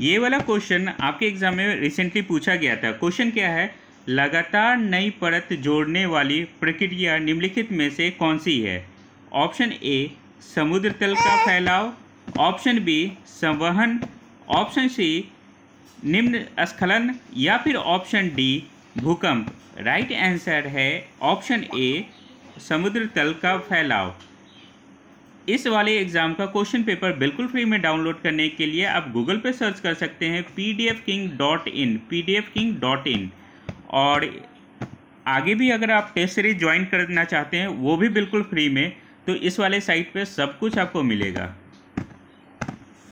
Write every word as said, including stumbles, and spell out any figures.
ये वाला क्वेश्चन आपके एग्जाम में रिसेंटली पूछा गया था। क्वेश्चन क्या है, लगातार नई परत जोड़ने वाली प्रक्रिया निम्नलिखित में से कौन सी है। ऑप्शन ए समुद्र तल का फैलाव, ऑप्शन बी संवहन, ऑप्शन सी निम्न स्खलन या फिर ऑप्शन डी भूकंप। राइट आंसर है ऑप्शन ए समुद्र तल का फैलाव। इस वाले एग्ज़ाम का क्वेश्चन पेपर बिल्कुल फ्री में डाउनलोड करने के लिए आप गूगल पे सर्च कर सकते हैं P D F king dot in P D F king dot in. और आगे भी अगर आप टेस्ट सीरीज ज्वाइन करना चाहते हैं वो भी बिल्कुल फ्री में, तो इस वाले साइट पे सब कुछ आपको मिलेगा।